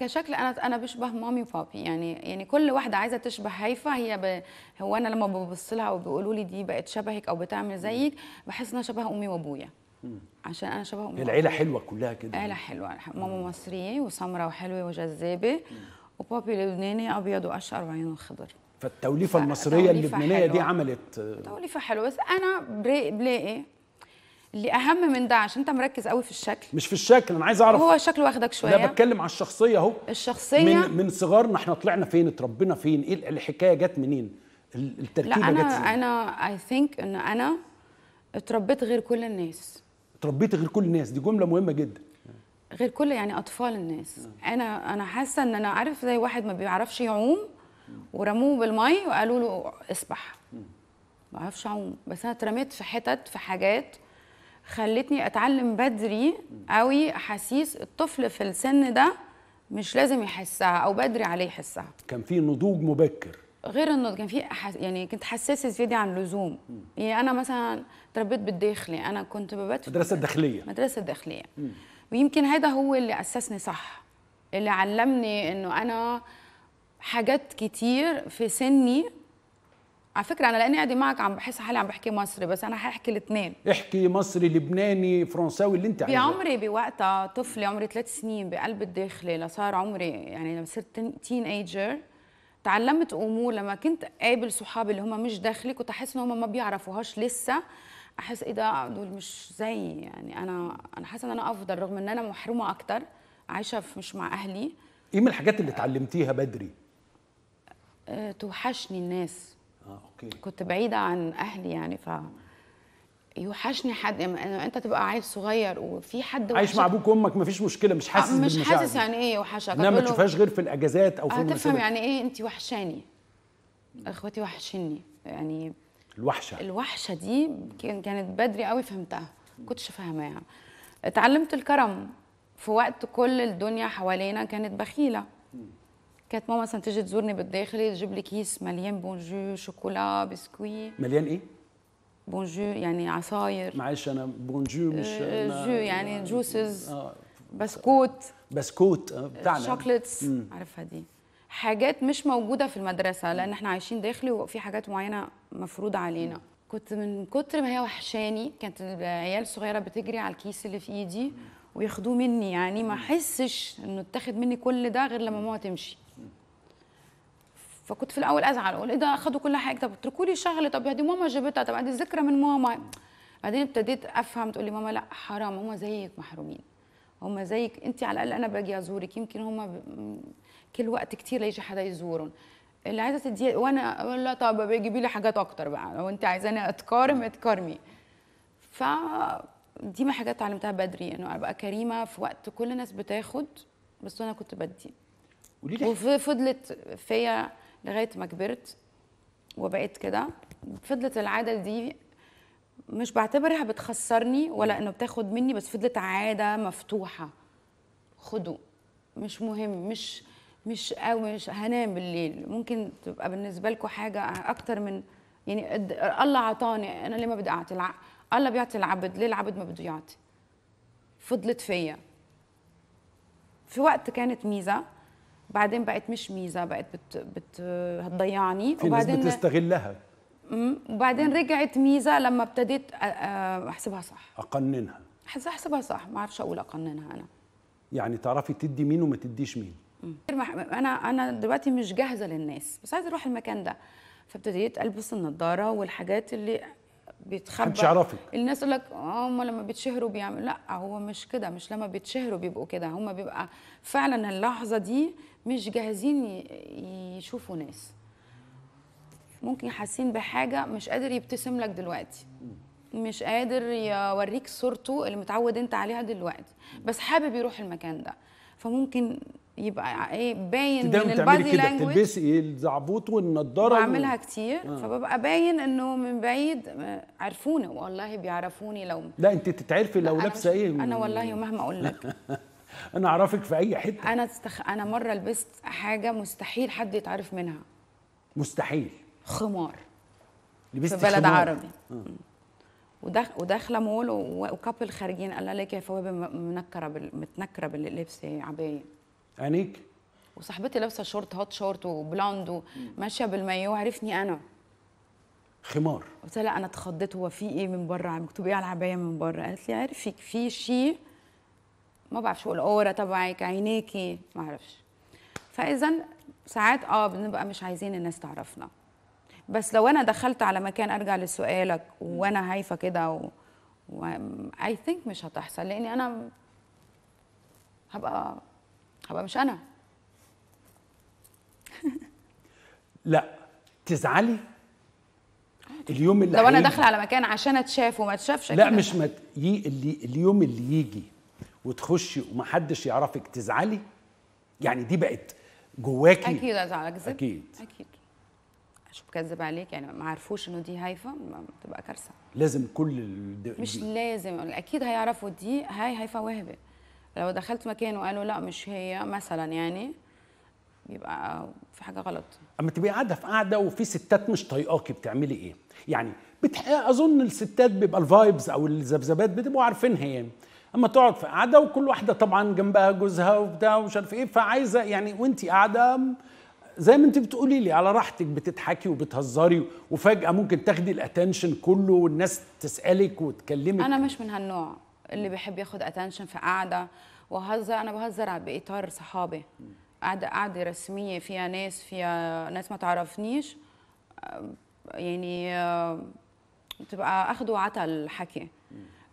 كشكل انا بشبه مامي وبابي، يعني كل واحده عايزه تشبه هيفا. هو انا لما ببص لها وبيقولوا لي دي بقت شبهك او بتعمل زيك، بحس انها شبه امي وابويا، عشان انا شبه امي. العيله حلوه كلها كده، عيله حلوه. ماما مصريه وسمراء وحلوه وجذابه، وبابي لبناني ابيض واشقر وعيونه خضر. فالتوليفه المصريه اللبنانيه دي عملت توليفه حلوه. بس انا بلاقي اللي اهم من ده، عشان انت مركز قوي في الشكل، مش في الشكل. انا عايز اعرف هو شكله واخدك شويه. انا بتكلم على الشخصيه اهو، الشخصيه من صغارنا احنا طلعنا فين، اتربينا فين، ايه الحكايه جت منين، التركيبه جت منين؟ انا اي ثينك ان انا اتربيت غير كل الناس. اتربيت غير كل الناس، دي جمله مهمه جدا. غير كل يعني اطفال الناس. انا حاسه ان انا عارف زي واحد ما بيعرفش يعوم ورموه بالمي وقالوا له اسبح. ما بعرفش اعوم، بس انا اترميت في حتت، في حاجات خلتني اتعلم بدري قوي احاسيس الطفل في السن ده مش لازم يحسها، او بدري عليه يحسها. كان في نضوج مبكر، غير النضوج كان في يعني كنت حساسه زياده عن اللزوم. يعني انا مثلا تربيت بالداخلي، انا كنت ببات مدرسه داخليه. ويمكن هذا هو اللي اسسني صح، اللي علمني انه انا حاجات كتير في سني. على فكره انا لاني قاعده معك عم بحس حالي عم بحكي مصري، بس انا هحكي الاثنين. احكي مصري، لبناني، فرنساوي، اللي انت عايزاه. بعمري بوقتها طفله عمري 3 سنين بقلب الداخلي لصار عمري، يعني لما صرت تين ايجر تعلمت امور. لما كنت قابل صحابي اللي هم مش داخلي كنت احس ان هم ما بيعرفوهاش لسه، احس ايه ده، دول مش زيي. يعني انا حاسه ان انا افضل رغم ان انا محرومه اكتر، عايشه مش مع اهلي. ايه من الحاجات اللي اتعلمتيها بدري؟ توحشني الناس. أوكي. كنت بعيده عن اهلي، يعني ف يوحشني حد. يعني انت تبقى عيل صغير وفي حد عايش مع ابوك وامك مفيش مشكله، مش حاسس بالمشاعر. مش حاسس يعني ايه يوحشك، انما ما تشوفهاش غير في الاجازات او في المناسبات. هتفهم يعني ايه انت وحشاني. اخواتي وحشني، يعني الوحشه دي كانت بدري قوي فهمتها، كنتش فاهماها. اتعلمت الكرم في وقت كل الدنيا حوالينا كانت بخيله. كانت ماما مثلا تيجي تزورني بالداخلي تجيب لي كيس مليان بونجو، شوكولا، بسكوي. مليان ايه؟ بونجو يعني عصاير. معلش انا بونجو مش جو يعني جوسز، بسكوت بتاعنا، شوكليتس، عارفها دي. حاجات مش موجوده في المدرسه لان احنا عايشين داخلي وفي حاجات معينه مفروضه علينا. كنت من كتر ما هي وحشاني كانت العيال الصغيره بتجري على الكيس اللي في ايدي وياخدوه مني، يعني ما احسش انه اتاخد مني كل ده غير لما ماما تمشي. فكنت في الاول ازعل، اقول ايه ده اخدوا كل حاجه، طب اتركوا لي شغله، طب دي ماما جابتها، طب دي ذكرى من ماما. بعدين ابتديت افهم، تقول لي ماما لا حرام، هم زيك محرومين، هم زيك انت. على الاقل انا باجي ازورك، يمكن هم كل وقت كتير ليجي حدا يزورهم. اللي عايزه تدي وانا اقول لها طب بيجيبي لي حاجات اكتر بقى، لو انت عايزاني اتكرم اتكرمي. ف دي ما حاجات اتعلمتها بدري، انه يعني ابقى كريمه في وقت كل الناس بتاخد، بس انا كنت بدي. وفضلت فيا لغايه ما كبرت وبقيت كده. فضلت العاده دي مش بعتبرها بتخسرني ولا انه بتاخد مني، بس فضلت عاده مفتوحه. خدوا، مش مهم، مش قوي، مش هنام بالليل. ممكن تبقى بالنسبه لكم حاجه اكتر من يعني الله عطاني، انا ليه ما بدي اعطي؟ الله بيعطي العبد، ليه العبد ما بده يعطي؟ فضلت فيا في وقت كانت ميزه، بعدين بقت مش ميزه، بقت هتضيعني. وبعدين في ناس بتستغلها، وبعدين رجعت ميزه لما ابتديت احسبها صح، اقننها. احسبها صح، ما اعرفش اقول اقننها انا. يعني تعرفي تدي مين وما تديش مين. انا دلوقتي مش جاهزه للناس، بس عايزه اروح المكان ده، فابتديت البس النضاره والحاجات اللي بيتخبى. الناس تقول لك هم لما بيتشهروا بيعملوا، لا هو مش كده، مش لما بيتشهروا بيبقوا كده، هم بيبقى فعلا اللحظه دي مش جاهزين يشوفوا ناس. ممكن حاسين بحاجه، مش قادر يبتسم لك دلوقتي، مش قادر يوريك صورته اللي متعود انت عليها دلوقتي، بس حابب يروح المكان ده. فممكن يبقى ايه باين من البادي لانجوج. بتلبسي الزعبوط والنضاره بعملها كتير. فببقى باين انه من بعيد عرفوني، والله بيعرفوني. لو لا انت تتعرفي لو لابسه ايه. انا والله مهما اقول لك انا اعرفك في اي حته. انا مره لبست حاجه مستحيل حد يتعرف منها، مستحيل. خمار لبست في بلد عربي، وداخله مول وكابل خارجين، قال لها ليك يا هيفاء وهبي منكره متنكره باللبس عبايه. عينيك وصاحبتي لابسه شورت هوت شورت وبلاوند وماشيه بالمايو وعرفني انا خمار. قلت لها لا انا اتخضيت، هو في ايه من بره؟ مكتوب ايه على العبايه من بره؟ قالت لي عارفك في شيء ما بعرفش اقول، الاورا تبعك، عينيكي، ما اعرفش. فاذا ساعات بنبقى مش عايزين الناس تعرفنا، بس لو انا دخلت على مكان، ارجع لسؤالك، وانا هايفه كده اي ثينك مش هتحصل، لاني انا هبقى مش انا. لا تزعلي اليوم اللي لو انا داخله على مكان عشان اتشاف وما اتشافش. لا مش اليوم اللي يجي وتخشي ومحدش يعرفك تزعلي، يعني دي بقت جواكي. اكيد هزعل، اكذب، اكيد مش بكذب عليك، يعني ما عرفوش انه دي هيفا بتبقى كارثه. لازم كل مش لازم، اكيد هيعرفوا دي هيفا وهبي. لو دخلت مكان وقالوا لا مش هي مثلا، يعني يبقى في حاجه غلط. اما تبقي قاعده في قاعده وفي ستات مش طايقاكي بتعملي ايه؟ يعني اظن الستات بيبقى الفايبز او الذبذبات بتبقوا عارفينها يعني. اما تقعد في قاعده وكل واحده طبعا جنبها جوزها وبتاع ومش عارف ايه، فعايزه يعني وانت قاعده زي ما انت بتقولي لي على راحتك، بتضحكي وبتهزري، وفجاه ممكن تاخدي الاتنشن كله والناس تسالك وتكلمك. انا مش من هالنوع اللي بيحب ياخد اتنشن في قاعده وهزر. انا بهزر باطار صحابي، قاعده رسميه فيها ناس ما تعرفنيش، يعني بتبقى اخد وعطا الحكي،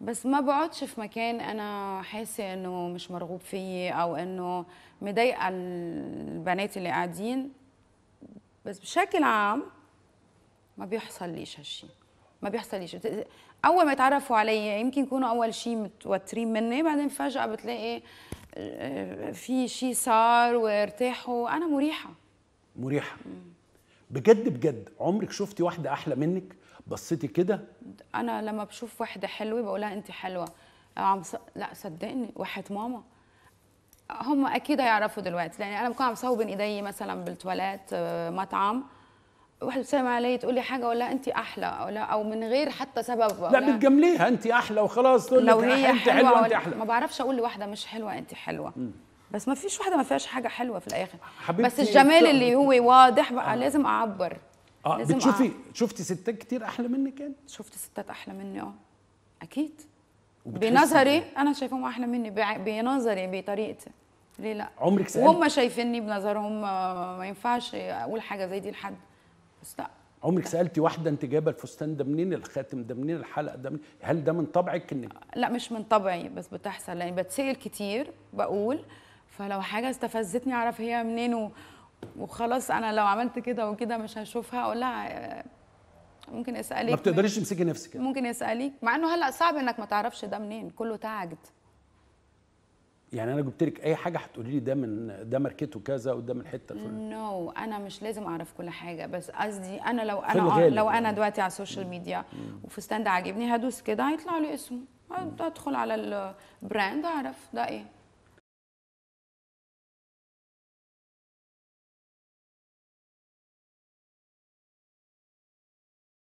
بس ما بقعدش في مكان انا حاسه انه مش مرغوب فيي او انه مضايقه البنات اللي قاعدين. بس بشكل عام ما بيحصل ليش هالشيء، ما بيحصل ليش. اول ما يتعرفوا عليا يمكن يكونوا اول شيء متوترين مني، بعدين فجاه بتلاقي في شيء صار وارتاحوا. انا مريحه بجد بجد. عمرك شفتي واحده احلى منك بصيتي كده؟ انا لما بشوف واحده حلوه بقولها انت حلوه. لا صدقني، وحياه ماما. هم اكيد هيعرفوا دلوقتي، لان انا بكون عم صوب بين ايدي مثلا بالتواليت مطعم، واحده بتسلم علي تقول لي حاجه ولا انت احلى، او من غير حتى سبب، لا بتجامليها انت احلى وخلاص، تقول لو هي انت حلوه انت احلى. ما بعرفش اقول لواحده مش حلوه انت حلوه. بس ما فيش واحده ما فيهاش حاجه حلوه في الاخر، بس الجمال اللي هو واضح بقى لازم اعبر. شفتي ستات كتير احلى منك يعني؟ شفت ستات احلى مني اكيد، بنظري انا شايفهم احلى مني، بنظري بطريقتي. ليه لا؟ عمرك سألت وهم شايفيني بنظرهم ما ينفعش اقول حاجه زي دي لحد، بس لا. عمرك سالتي واحده انت جايبه الفستان ده منين؟ الخاتم ده منين؟ الحلقه ده منين؟ هل ده من طبعك انك؟ لا مش من طبعي، بس بتحصل لاني بتسال كتير، بقول فلو حاجه استفزتني اعرف هي منين وخلاص. انا لو عملت كده وكده مش هشوفها، اقول لها ممكن اسالك. ما بتقدريش تمسكي نفسك يعني. ممكن اسالك، مع انه هلا صعب انك ما تعرفش ده منين، كله تعجد. يعني انا جبت لك اي حاجه هتقولي لي ده ماركته كذا وده من حته الفلانيه. نو انا مش لازم اعرف كل حاجه، بس قصدي انا لو انا دلوقتي على السوشيال ميديا وفستان ده عاجبني، هدوس كده هيطلع لي اسمه، هدخل على البراند اعرف ده ايه.